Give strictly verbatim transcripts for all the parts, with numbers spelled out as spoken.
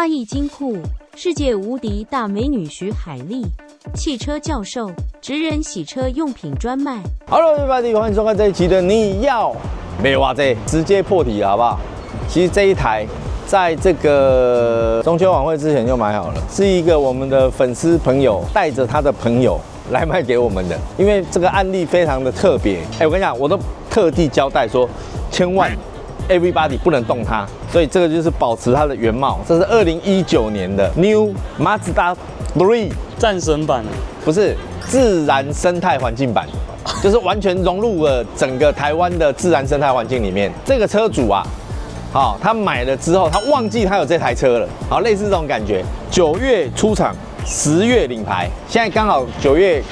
花艺金库，世界无敌大美女徐海丽，汽车教授，职人洗车用品专卖。Hello， 大家好，欢迎收看这一期的你要没哇这，直接破题好不好？其实这一台在这个中秋晚会之前就买好了，是一个我们的粉丝朋友带着他的朋友来卖给我们的，因为这个案例非常的特别。哎，我跟你讲，我都特地交代说，千万。Everybody 不能动它，所以这个就是保持它的原貌。这是二零一九年的 New Mazda 三战神版，不是自然生态环境版，就是完全融入了整个台湾的自然生态环境里面。这个车主啊，好、哦，他买了之后，他忘记他有这台车了，好，类似这种感觉。九月出厂，十月领牌，现在刚好九月。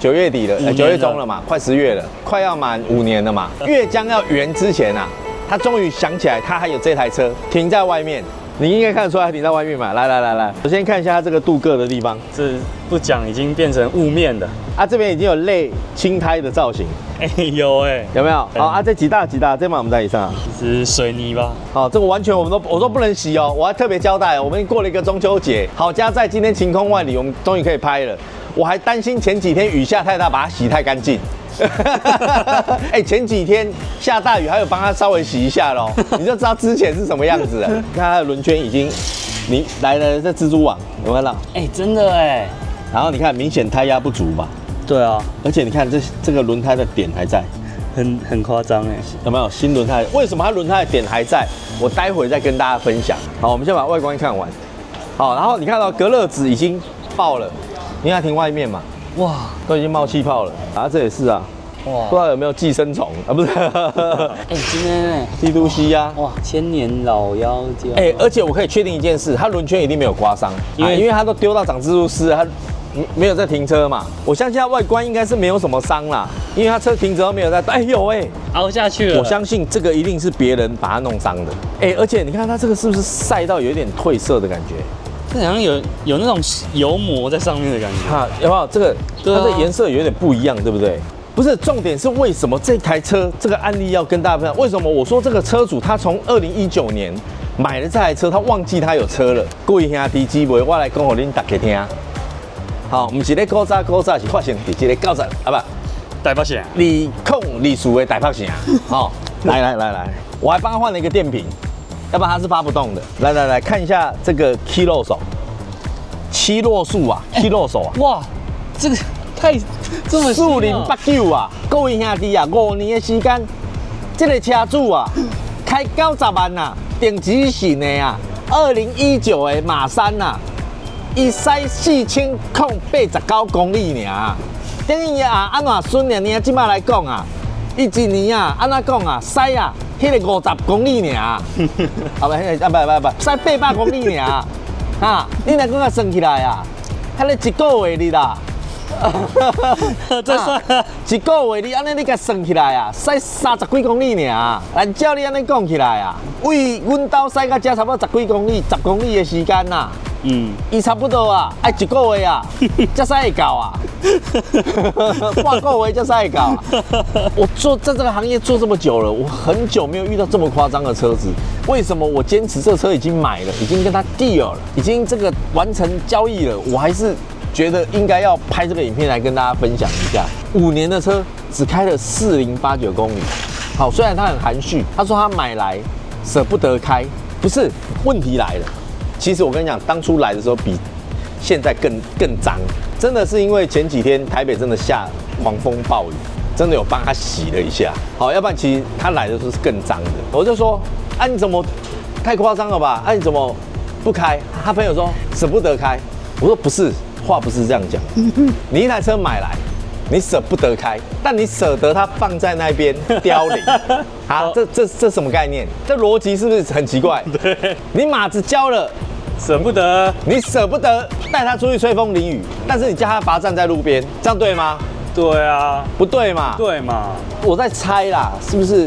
九月底了，九、欸、月中了嘛，快十月了，快要满五年了嘛。月将要圆之前啊，他终于想起来，他还有这台车停在外面。你应该看得出来，停在外面嘛。来来来来，首先看一下它这个镀铬的地方，这不讲已经变成雾面的啊。这边已经有类青苔的造型，哎、欸、有哎、欸，有没有？好啊，这几大几大，这嘛我们在以上，是水泥吧？好、哦，这个完全我们都我都不能洗哦，我还特别交代，我们过了一个中秋节，好家在今天晴空万里，我们终于可以拍了。我还担心前几天雨下太大，把它洗太干净。哎，前几天下大雨，还有帮它稍微洗一下咯，你就知道之前是什么样子了。看它的轮圈已经，你来了这蜘蛛网，有没有看到？哎，真的哎。然后你看，明显胎压不足吧？对啊。而且你看这这个轮胎的点还在，很很夸张哎。有没有新轮胎？为什么它轮胎的点还在？我待会再跟大家分享。好，我们先把外观看完。好，然后你看到隔热纸已经爆了。因为它停外面嘛，哇，都已经冒气泡了。啊，这也是啊，哇，不知道有没有寄生虫啊？不是，哎，今天基督西呀，哇，千年老妖精。哎，而且我可以确定一件事，它轮圈一定没有刮伤，因为因为它都丢到长蜘蛛丝，它没有在停车嘛。我相信它外观应该是没有什么伤啦，因为它车停之后没有在，哎呦哎，凹下去了。我相信这个一定是别人把它弄伤的。哎，而且你看它这个是不是晒到有一点褪色的感觉？它好像有有那种油膜在上面的感觉，哈，有没有？这个它的颜色有点不一样，对不对？不是，重点是为什么这台车这个案例要跟大家分享？为什么我说这个车主他从二零一九年买了这台车，他忘记他有车了？各位兄弟姊妹，我来讲给恁大家听。好，唔是咧古早古早是发生伫这个高层啊不，台北城，你控你属的台北城。好，来来来来，我还帮他换了一个电瓶。要不然它是发不动的。来来来看一下这个七落手，七落数啊，七落手啊！哇，这个太这么四零八九啊！各位兄弟啊，五年的时间，这个车主啊，开九十万呐、啊，定级型的啊，二零一九的马三呐、啊，伊塞四千空八十九公里尔，等于啊，安怎算呢？你啊，即摆来讲啊，伊一年啊，安怎讲啊，塞啊。迄个五十公里尔，啊不，迄个啊不不不，塞八百公里尔，啊，你来讲啊算起来啊，迄个一个月哩啦，再算一个月哩，安尼你甲算起来啊，塞三十几公里尔，按照你安尼讲起来啊，为阮兜塞到遮差不多十几公里、十公里的时间呐，嗯，伊差不多啊，哎一个月啊，才塞会到啊，半个月才塞会到啊。我做在这个行业做这么久了，我很久没有遇到这么夸张的车子。为什么我坚持这车已经买了，已经跟他 deal 了，已经这个完成交易了，我还是觉得应该要拍这个影片来跟大家分享一下。五年的车只开了四零八九公里。好，虽然他很含蓄，他说他买来舍不得开，不是问题来了。其实我跟你讲，当初来的时候比现在更更脏，真的是因为前几天台北真的下狂风暴雨，真的有帮他洗了一下。好，要不然其实他来的时候是更脏的。我就说，啊你怎么太夸张了吧？啊你怎么不开？他朋友说舍不得开。我说不是，话不是这样讲。你一台车买来，你舍不得开，但你舍得它放在那边凋零。啊，这这这什么概念？这逻辑是不是很奇怪？对，你马子交了。舍不得，你舍不得带他出去吹风淋雨，但是你叫他罚站在路边，这样对吗？对啊，不对嘛？对嘛？我在猜啦，是不是？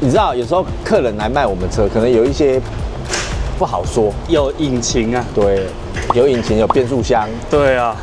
你知道有时候客人来卖我们车，可能有一些不好说，有引擎啊，对，有引擎，有变速箱，对啊，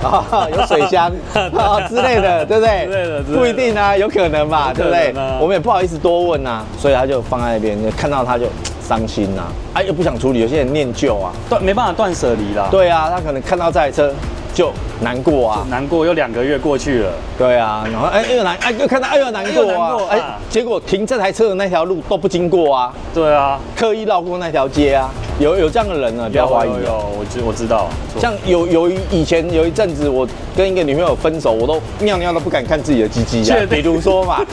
有水箱啊之类的，对不对？之类的，不一定啊，有可能嘛，对不对？我们也不好意思多问啊，所以他就放在那边，看到他就。伤心呐、啊，哎、啊、又不想处理，有些人念旧啊，断没办法断舍离啦。对啊，他可能看到这台车就难过啊，难过又两个月过去了。对啊，然后哎又难，哎又看到哎又难过啊，哎、啊、结果停这台车的那条路都不经过啊。对啊，刻意绕过那条街啊，有有这样的人呢、啊，不要怀疑。有有有，我知我知道。像有有以前有一阵子，我跟一个女朋友分手，我都尿尿都不敢看自己的鸡鸡啊。比如说嘛，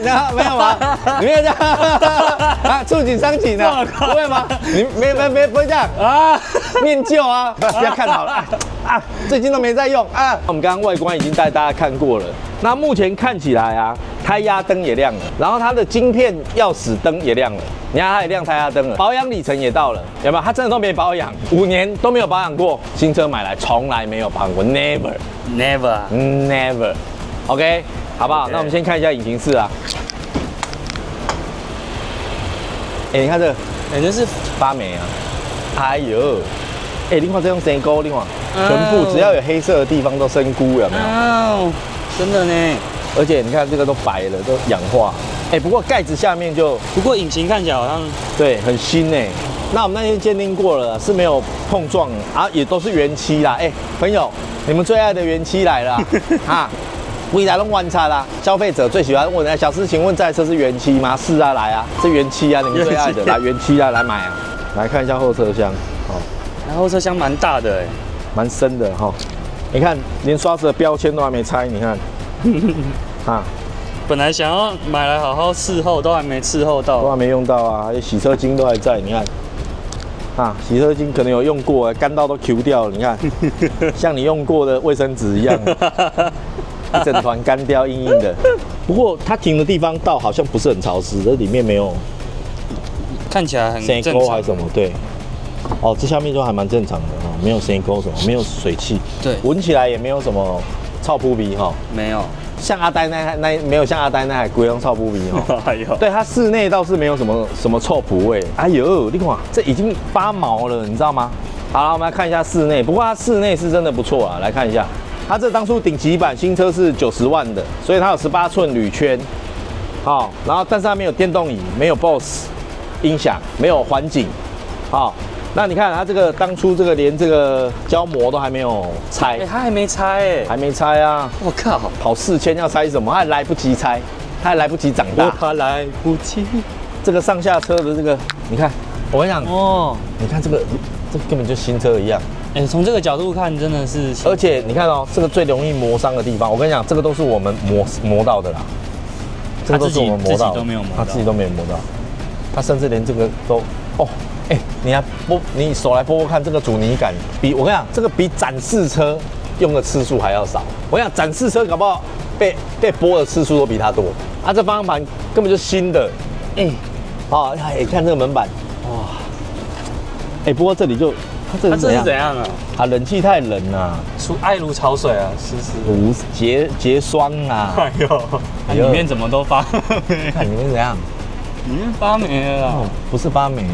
然后没有吗？你没有这样啊？触景伤情啊？不会吗？你没没没不会这样啊？念旧啊？不要看好了啊，最近都没在用啊。我们刚刚外观已经带大家看过了，那目前看起来啊，胎压灯也亮了，然后它的晶片钥匙灯也亮了。你看它也亮胎压灯了，保养里程也到了，有没有？它真的都没保养，五年都没有保养过，新车买来从来没有保养过 ，never never never。OK， 好不好？ Okay. 那我们先看一下引擎室啊。哎、欸，你看这个，哎、欸，这是发霉啊！哎呦，哎、欸，另外这用生菇，另外、oh. 全部只要有黑色的地方都生菇，有没有？哦， oh. 真的呢。而且你看这个都白了，都氧化。哎、欸，不过盖子下面就……不过引擎看起来好像……对，很新哎。那我们那天鉴定过了，是没有碰撞啊，也都是原漆啦。哎、欸，朋友，你们最爱的原漆来了啊！未来弄完差啦，消费者最喜欢问的小事情，问这台车是原漆吗？是啊，来啊，是原漆啊，你们最爱的，来原漆啊，来买啊。来看一下后车厢，哦，那后车厢蛮大的哎，蛮深的哈、哦。你看，连刷子的标签都还没拆，你看。啊，本来想要买来好好伺候，都还没伺候到，都还没用到啊！洗车巾都还在，你看，啊，洗车巾可能有用过，干到都 Q 掉了，你看，像你用过的卫生纸一样，一整团干掉，硬硬的。不过它停的地方倒好像不是很潮湿，这里面没有，看起来很正常，还是什么？对，哦，这下面就还蛮正常的哈、哦，没有水垢什么，没有水汽，对，闻起来也没有什么。臭扑鼻哈，没有像阿呆那那没有像阿呆那还鬼用臭扑鼻哈，哎呦，对它室内倒是没有什么什么臭扑味，哎呦，你看这已经发毛了，你知道吗？好了，我们来看一下室内，不过它室内是真的不错啊，来看一下，它这当初顶级版新车是九十万的，所以它有十八寸铝圈，好、哦，然后但是它没有电动椅，没有 Boss 音响，没有环景，好、哦。那你看它这个当初这个连这个胶膜都还没有拆，哎，它还没拆哎，还没拆啊！我靠，跑四千要拆什么？它还来不及拆，它还来不及长大，它来不及。这个上下车的这个，你看，我跟你讲哦，你看这个，这根本就新车一样。哎，从这个角度看，真的是。而且你看哦，这个最容易磨伤的地方，我跟你讲，这个都是我们磨磨到的啦，这个都是我们磨到，都没有磨到，他自己都没有磨到，他甚至连这个都哦。哎、欸，你来拨，你手来拨拨看，这个阻尼感比我跟你讲，这个比展示车用的次数还要少。我跟你讲，展示车搞不好被被拨的次数都比它多。啊，这方向盘根本就新的，哎、欸，啊、哦，哎、欸，看这个门板，哇、哦，哎、欸，不过这里就它这是怎样？它这是怎样啊？啊，冷气太冷了、啊，出爱如潮水啊，是是，无结结霜啊，哎呦，哎呦啊、里面怎么都发霉？看里面怎样？里面发霉了、哦，不是发霉呢。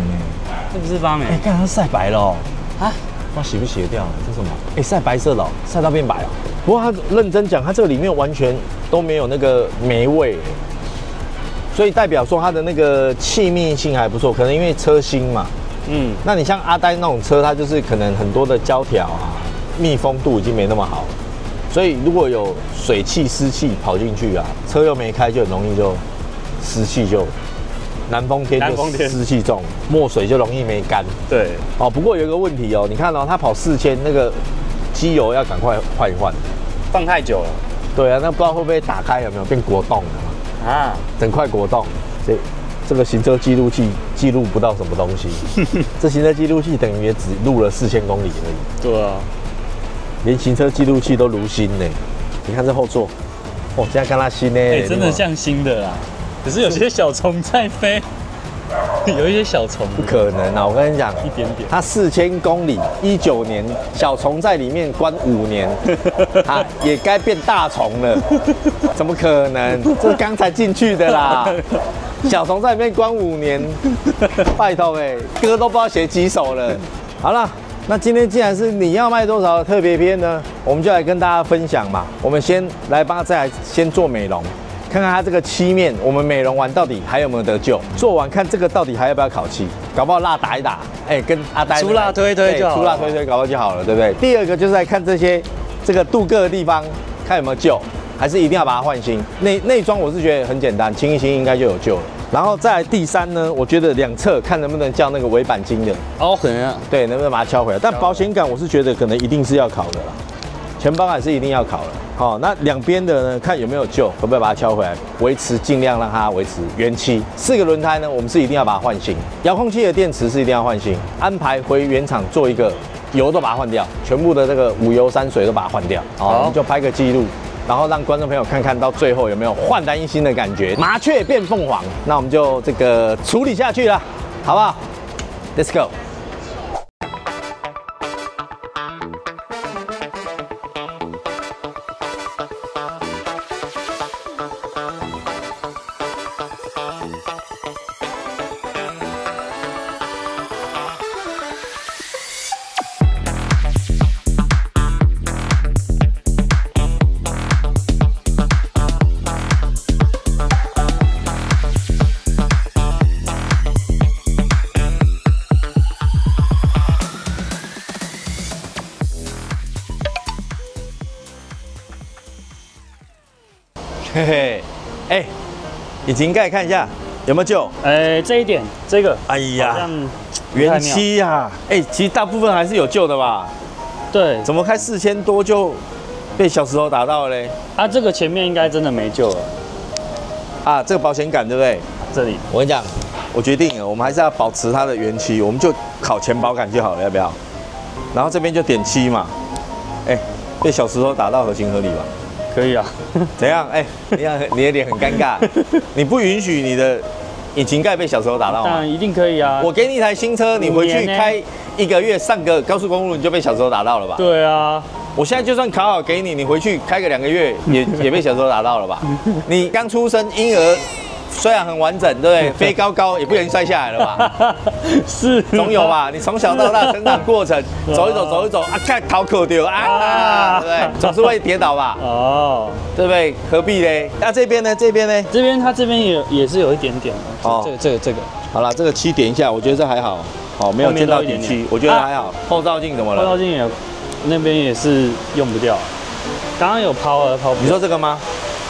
这不是发霉，哎、欸，看它晒白了哦、喔，啊，它洗不洗得掉了？这是什么？哎、欸，晒白色的、喔，晒到变白哦、喔。不过它认真讲，它这个里面完全都没有那个霉味、欸，所以代表说它的那个气密性还不错。可能因为车新嘛，嗯，那你像阿呆那种车，它就是可能很多的胶条啊，密封度已经没那么好了，所以如果有水汽、湿气跑进去啊，车又没开，就很容易就湿气就。南风天就湿气重，墨水就容易没干。对，哦，不过有一个问题哦，你看哦，它跑四千，那个机油要赶快换一换，放太久了。对啊，那不知道会不会打开有没有变果冻了啊？整块果冻，这这个行车记录器记录不到什么东西，这行车记录器等于也只录了四千公里而已。对啊，连行车记录器都如新呢。你看这后座，哦，现在看它新呢，哎、欸，真的像新的啦。可是有些小虫在飞，有一些小虫，不可能啊！我跟你讲，一点点，它四千公里，一九年，小虫在里面关五年，啊，也该变大虫了，怎么可能？这是刚才进去的啦，小虫在里面关五年，拜托哎，歌都不知道写几首了。好了，那今天既然是你要卖多少的特别篇呢，我们就来跟大家分享嘛。我们先来帮这台先做美容。看看它这个漆面，我们美容完到底还有没有得救？做完看这个到底还要不要烤漆？搞不好蜡打一打，哎、欸，跟阿呆粗蜡推推就好，粗蜡推推搞不好就好了，对不对？第二个就是来看这些这个镀铬的地方，看有没有救，还是一定要把它换新。内内装我是觉得很简单，清一清应该就有救了。 然后再来第三呢，我觉得两侧看能不能叫那个围板金的凹痕啊，对，能不能把它敲回来？但保险杆我是觉得可能一定是要烤的啦，前保杆是一定要烤的。好、哦，那两边的呢，看有没有救，可不可以把它敲回来？维持尽量让它维持原漆。四个轮胎呢，我们是一定要把它换新，遥控器的电池是一定要换新，安排回原厂做一个油都把它换掉，全部的这个五油三水都把它换掉。好、哦，我们就拍个记录。 然后让观众朋友看看到最后有没有焕然一新的感觉，麻雀变凤凰。那我们就这个处理下去了，好不好 ？Let's go。嘿嘿，哎、欸，引擎盖看一下有没有救？哎、欸，这一点，这个，哎呀，原漆啊，哎、欸，其实大部分还是有救的吧？对，怎么开四千多就被小石头打到嘞？啊，这个前面应该真的没救了。啊，这个保险杆对不对？这里，我跟你讲，我决定了，我们还是要保持它的原漆，我们就烤前保杆就好了，要不要？然后这边就点漆嘛，哎、欸，被小石头打到合情合理吧？ 可以啊，怎样？哎、欸，你看你的脸很尴尬，你不允许你的引擎盖被小石头打到吗？当然一定可以啊！我给你一台新车，你回去开一个月上个高速公路，你就被小石头打到了吧？对啊，我现在就算烤好给你，你回去开个两个月也也被小石头打到了吧？你刚出生婴儿虽然很完整，对不对？飞高高也不能摔下来了吧？是，总有吧？你从小到大成长过程，走一走走一走啊，看烤可丢啊，对不对？总是会跌倒吧？哦。 对不对？何必嘞？那、啊、这边呢？这边呢？这边它这边也也是有一点点的。哦、这个，这个这个这个。好了，这个漆点一下，我觉得这还好。好、哦，没有见到底漆，我觉得还好。啊、后照镜怎么了？后照镜也那边也是用不掉。刚刚有抛啊抛。你说这个吗？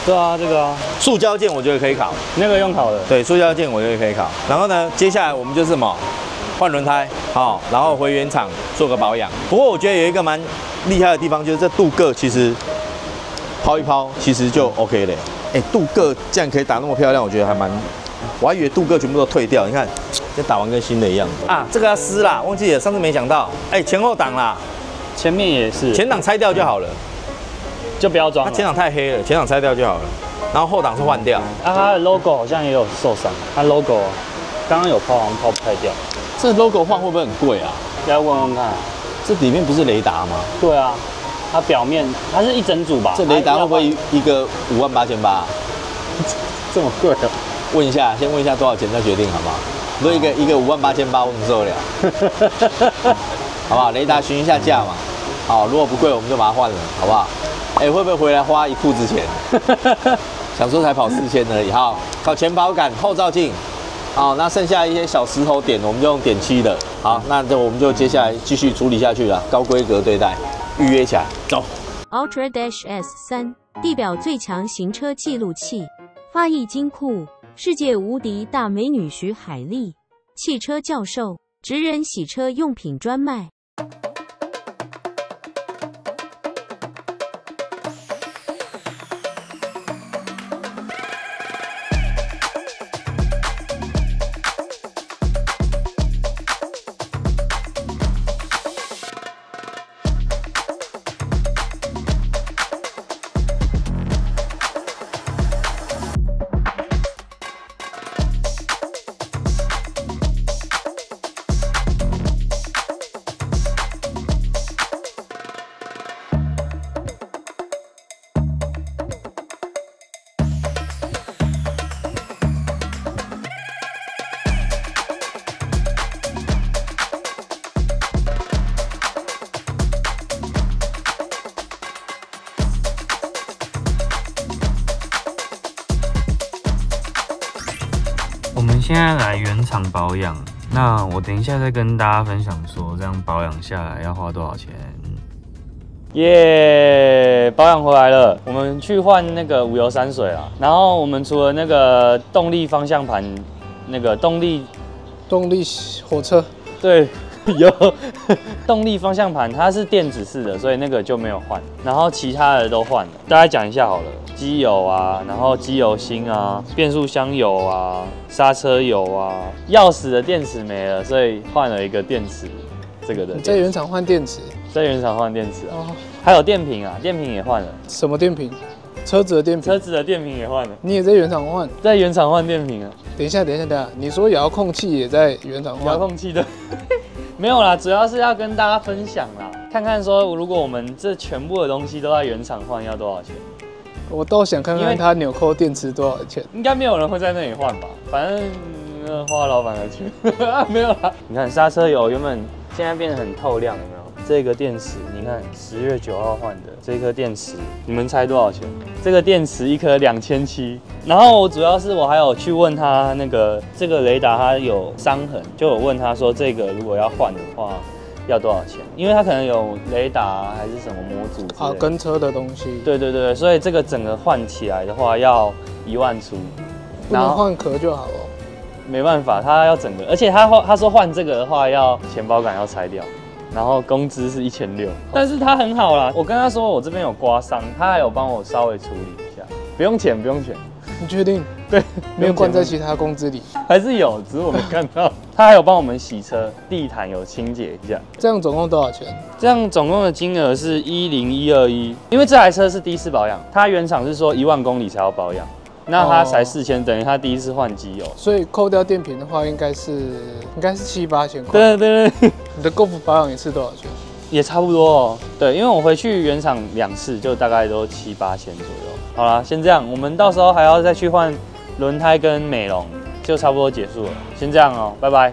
对啊，这个啊。塑胶件我觉得可以烤。那个用烤的。对，塑胶件我觉得可以烤。然后呢，接下来我们就是什么？换轮胎，好、哦，然后回原厂做个保养。不过我觉得有一个蛮厉害的地方，就是这镀铬其实。 抛一抛，其实就 OK 了。哎，镀铬这样可以打那么漂亮，我觉得还蛮……我还以为镀铬全部都退掉，你看，这打完跟新的一样啊。这个要撕啦，忘记了，上次没讲到。哎，前后挡啦，前面也是，前挡拆掉就好了，就不要装。它前挡太黑了，前挡拆掉就好了。然后后挡是换掉。啊，它的 logo 好像也有受伤，它 logo 刚刚有抛，好像抛不太掉。这 logo 换会不会很贵啊？要问问看。这里面不是雷达吗？对啊。 它表面它是一整组吧？这雷达会不会一个五万八千八？这么贵啊？问一下，先问一下多少钱再决定好不好？不是一个一个五万八千八，我们受得了，好不好？雷达询一下价嘛。好，如果不贵我们就把它换了，好不好？哎，会不会回来花一裤子钱？想说才跑四千而已，好，靠前保杆、后照镜。 好、哦，那剩下一些小石头点，我们就用点漆的。好，那就我们就接下来继续处理下去了，高规格对待，预约起来，走。Ultra Dash S 三， 地表最强行车记录器，发译金库，世界无敌大美女徐海丽，汽车教授，职人洗车用品专卖。们现在来原厂保养，那我等一下再跟大家分享说这样保养下来要花多少钱。耶， yeah, 保养回来了，我们去换那个无油三水啊。然后我们除了那个动力方向盘，那个动力动力火车，对。 有动力方向盘，它是电子式的，所以那个就没有换。然后其他的都换了，大家讲一下好了。机油啊，然后机油芯啊，变速箱油啊，刹车油啊，钥匙的电池没了，所以换了一个电池。这个的你在原厂换电池，在原厂换电池啊。哦、还有电瓶啊，电瓶也换了。什么电瓶？车子的电瓶。车子的电瓶也换了。你也在原厂换？在原厂换电瓶啊。等一下，等一下，等一下，你说遥控器也在原厂换？遥控器的。没有啦，主要是要跟大家分享啦，看看说如果我们这全部的东西都在原厂换要多少钱。我倒想看看它纽扣电池多少钱，应该没有人会在那里换吧？反正、嗯、花老板的钱没有啦。你看刹车油原本现在变得很透亮，有没有？这个电池，你看十月九号换的这颗电池，你们猜多少钱？这个电池一颗两千七。然后我主要是我还有去问他那个这个雷达它有伤痕，就有问他说这个如果要换的话要多少钱，因为它可能有雷达还是什么模组啊跟车的东西。对对对，所以这个整个换起来的话要一万出，不能换壳就好哦。没办法，他要整个，而且他他说换这个的话要钱包杆要拆掉。 然后工资是一千六，但是他很好啦。我跟他说我这边有刮伤，他还有帮我稍微处理一下，不用钱，不用钱。你确定？对，没有灌在其他工资里，还是有，只是我没看到。他还有帮我们洗车，地毯有清洁一下。这样总共多少钱？这样总共的金额是一零一二一，因为这台车是第一次保养，它原厂是说一万公里才要保养。 那它才四千，等于它第一次换机油，所以扣掉电瓶的话應，应该是应该是七八千块。对对对，你的Golf保养一次多少钱？也差不多哦。对，因为我回去原厂两次，就大概都七八千左右。好啦，先这样，我们到时候还要再去换轮胎跟美容，就差不多结束了。先这样哦，拜拜。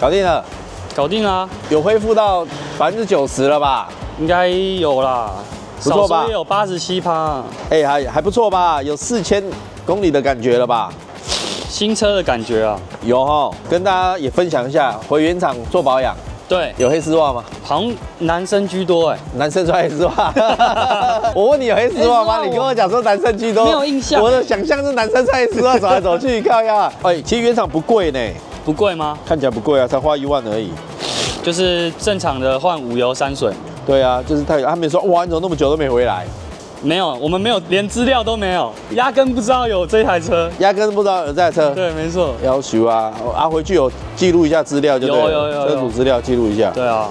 搞定了，搞定啦、啊！有恢复到百分之九十了吧？应该有啦，不错吧？有八十七趴，哎、欸，还还不错吧？有四千公里的感觉了吧？新车的感觉啊，有哈！跟大家也分享一下，回原厂做保养。对，有黑丝袜吗？好像男生居多哎、欸，男生穿黑丝袜。我问你有黑丝袜吗？你跟我讲说男生居多，没有印象。我的想象是男生穿黑丝袜走来走去，看一下。哎，其实原厂不贵呢。 不贵吗？看起来不贵啊，才花一万而已。就是正常的换五油三水。对啊，就是他他们说哇，你怎么那么久都没回来？没有，我们没有，连资料都没有，压根不知道有这台车，压根不知道有这台车。对，没错。要求啊啊，回去有记录一下资料就对了，有有 有, 有车主资料记录一下。对啊，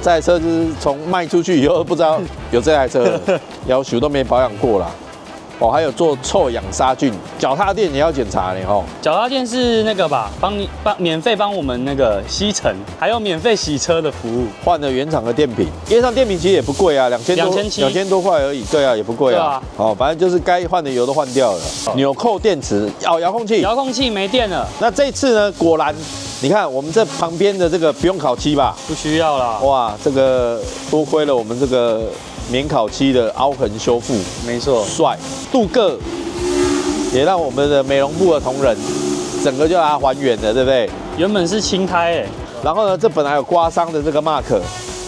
这台车就是从卖出去以后不知道有这台车，要求都没保养过啦。 哦，还有做臭氧杀菌，脚踏垫也要检查呢哦。脚踏垫是那个吧，帮你帮免费帮我们那个吸尘，还有免费洗车的服务。换了原厂的电瓶，原厂电瓶其实也不贵啊，两千多，两千多块而已。对啊，也不贵啊。好、哦，反正就是该换的油都换掉了。纽扣电池，哦，遥控器，遥控器没电了。那这次呢？果然，你看我们这旁边的这个不用烤漆吧？不需要啦。哇，这个多亏了我们这个。 免烤漆的凹痕修复，没错，帅。镀铬也让我们的美容部的同仁整个就把它还原了，对不对？原本是青胎哎，然后呢，这本来有刮伤的这个 mark，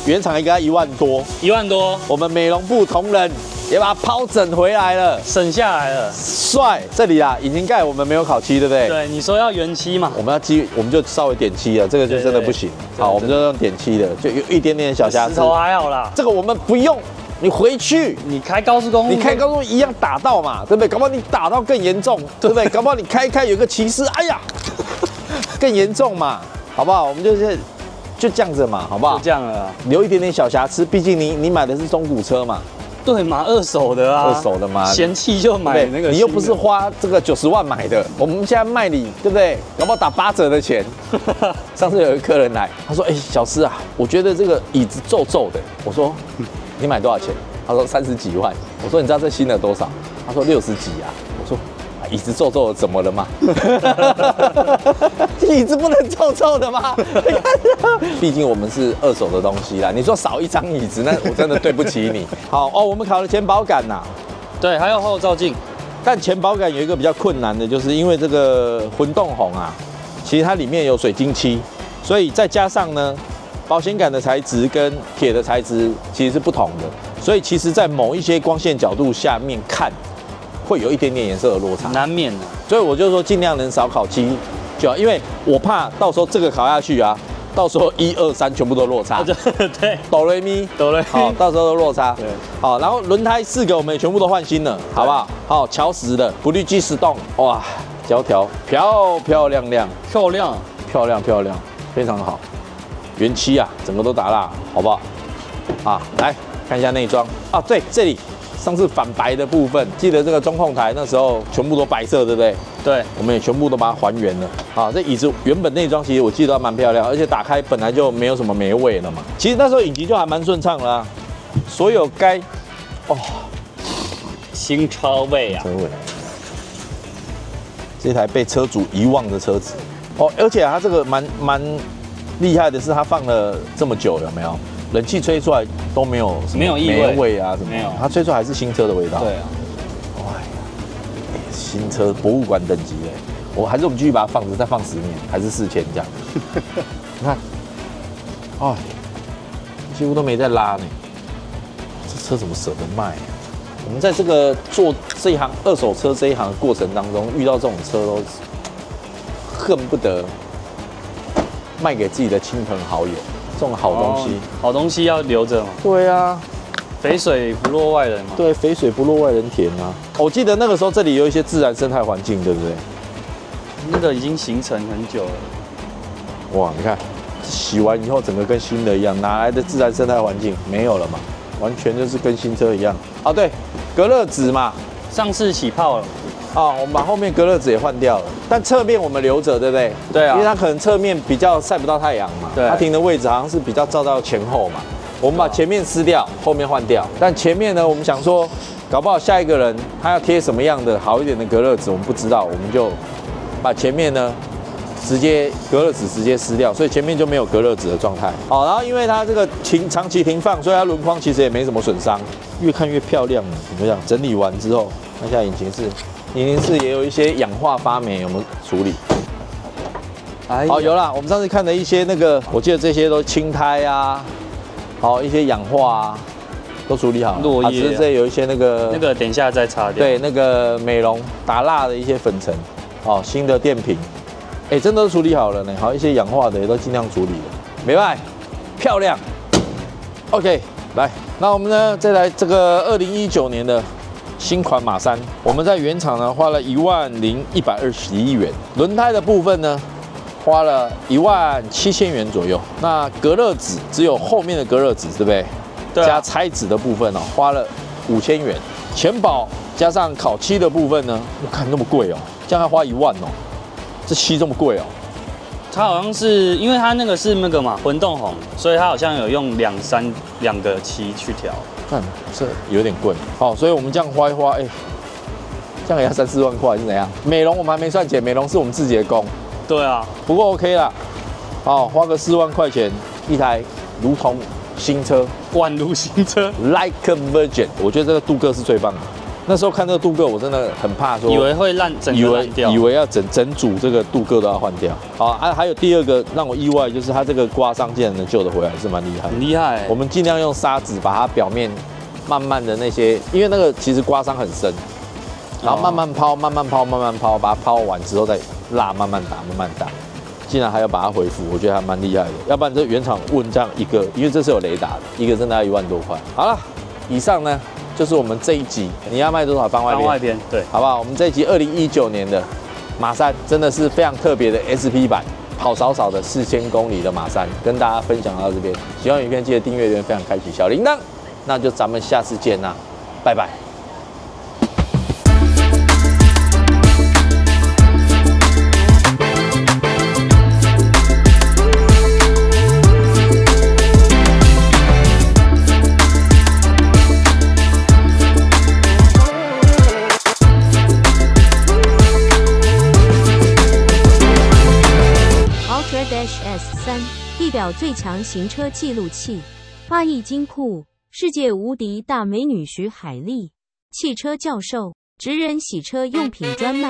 原厂应该一万多，一万多，我们美容部同仁也把它抛整回来了，省下来了，帅！这里啊，引擎盖我们没有烤漆，对不对？对，你说要原漆嘛，我们要漆，我们就稍微点漆了，这个就真的不行。好，我们就用点漆的，就有一点点小瑕疵。石头还好啦，这个我们不用。 你回去，你开高速公路，你开高速一样打到嘛，对不对？搞不好你打到更严重，对不对？搞不好你开开有个骑士，哎呀，更严重嘛，好不好？我们就是就这样子嘛，好不好？就这样了，留一点点小瑕疵，毕竟你你买的是中古车嘛，对嘛，二手的啊，二手的嘛，嫌弃就买那个，你又不是花这个九十万买的，我们现在卖你，对不对？搞不好打八折的钱。上次有一个客人来，他说：“哎，小施啊，我觉得这个椅子皱皱的。”我说。 你买多少钱？他说三十几万。我说你知道这新的多少？他说六十几啊。我说椅子皱皱的怎么了嘛？椅子不能皱皱的吗？毕竟我们是二手的东西啦。你说少一张椅子，那我真的对不起你。好哦，我们考了前保杆呐，对，还有后照镜。但前保杆有一个比较困难的，就是因为这个混动红啊，其实它里面有水晶漆，所以再加上呢。 保险杆的材质跟铁的材质其实是不同的，所以其实，在某一些光线角度下面看，会有一点点颜色的落差，难免的。所以我就说，尽量能少烤漆就好，因为我怕到时候这个烤下去啊，到时候一二三全部都落差。对，哆来咪，哆来咪，好，到时候都落差。对，好，然后轮胎四个我们也全部都换新了，好不好？好，乔石的，不绿基石洞，哇，胶条漂漂亮亮，漂亮，漂亮漂亮，非常好。 原漆啊，整个都打蜡，好不好？啊，来看一下内装啊。对，这里上次反白的部分，记得这个中控台那时候全部都白色，对不对？对，我们也全部都把它还原了。啊，这椅子原本内装其实我记得蛮漂亮，而且打开本来就没有什么霉味了嘛。其实那时候引擎就还蛮顺畅啦、啊，所有该哦，新车位啊，车位，这台被车主遗忘的车子哦，而且它这个蛮蛮。 厉害的是，它放了这么久，有没有？冷气吹出来都没有什么霉味啊，什么没有？它吹出来还是新车的味道。对啊，哇，新车博物馆等级嘞！我还是我们继续把它放着，再放十年，还是四千这样。你看，哎，几乎都没在拉呢。这车怎么舍得卖？我们在这个做这一行二手车这一行的过程当中，遇到这种车都恨不得。 卖给自己的亲朋好友，这种好东西，哦、好东西要留着嘛。对啊，肥水不落外人嘛。对，肥水不落外人田啊。我记得那个时候这里有一些自然生态环境，对不对？那个已经形成很久了。哇，你看，洗完以后整个跟新的一样，哪来的自然生态环境没有了嘛？完全就是跟新车一样。啊，对，隔热纸嘛，上次起泡了。 啊、哦，我们把后面隔热纸也换掉了，但侧面我们留着，对不对？对啊，因为它可能侧面比较晒不到太阳嘛，它停的位置好像是比较照到前后嘛。我们把前面撕掉，后面换掉。但前面呢，我们想说，搞不好下一个人他要贴什么样的好一点的隔热纸，我们不知道，我们就把前面呢直接隔热纸直接撕掉，所以前面就没有隔热纸的状态。好、哦，然后因为它这个停长期停放，所以它轮框其实也没什么损伤，越看越漂亮了。怎么样？整理完之后，看一下引擎室。 引擎室也有一些氧化发霉，有没有处理？哎，好，有啦。我们上次看的一些那个，我记得这些都清胎啊，好一些氧化啊，都处理好。落叶、啊。只是这有一些那个那个，等一下再擦掉。对，那个美容打蜡的一些粉尘，哦，新的电瓶，哎、欸，真的都处理好了呢。好，一些氧化的也都尽量处理了，没办法，漂亮。OK， 来，那我们呢再来这个二零一九年的。 新款马三，我们在原厂呢花了一万零一百二十一元，轮胎的部分呢花了一万七千元左右。那隔热纸只有后面的隔热纸，对不对？对啊。加拆纸的部分哦，花了五千元。前保加上烤漆的部分呢，我看那么贵哦，这样要花一万哦，这漆这么贵哦。它好像是因为它那个是那个嘛混动红，所以它好像有用两三两个漆去调。 看，这有点贵，好，所以我们这样花一花，哎、欸，这样也要三四万块是怎样？美容我们还没算钱，美容是我们自己的工。对啊，不过 OK 啦，好，花个四万块钱一台，如同新车，宛如新车 ，like a virgin。我觉得这个镀铬是最棒的。那时候看这个镀铬，我真的很怕说，以为会烂，整个烂掉，以为以为要整整组这个镀铬都要换掉。好啊，还有第二个让我意外就是它这个刮伤竟然能救得回来，是蛮厉害，很厉害、欸。我们尽量用砂纸把它表面慢慢的那些，因为那个其实刮伤很深，然后慢慢抛，慢慢抛，慢慢抛，把它抛完之后再蜡慢慢打，慢慢打，竟然还要把它恢复，我觉得还蛮厉害的。要不然这原厂问这样一个，因为这是有雷达的，一个真的要一万多块。好了，以上呢就是我们这一集，你要卖多少放外边？放外边，对，好不好？我们这一集二零一九年的马三真的是非常特别的 S P 版。 跑少少的四千公里的马三，跟大家分享到这边。喜欢影片记得订阅、留言、分享、开启小铃铛。那就咱们下次见啦，拜拜。S 三 地表最强行车记录器，八亿金库，世界无敌大美女徐海丽，汽车教授，职人洗车用品专卖。